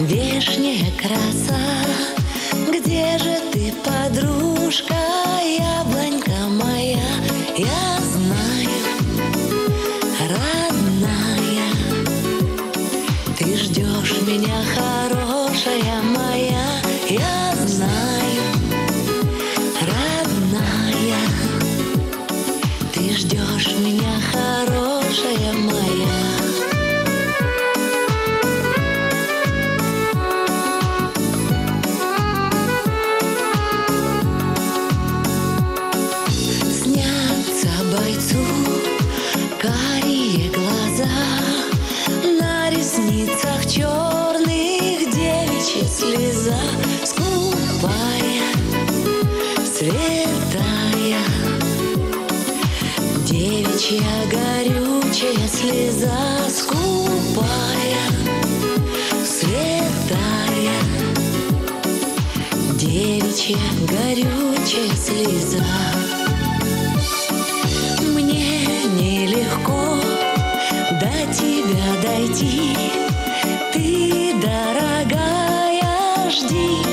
Вишня краса, где же ты, подружка, яблонька моя? Я знаю, родная, ты ждешь меня, хорошая моя. Я знаю, родная, ты ждешь меня, хорошая моя. Карие глаза, на ресницах черных девичья слеза, скупая, святая, девичья горючая слеза, скупая, святая, девичья горючая слеза. Тебя дойти, ты, дорогая, жди.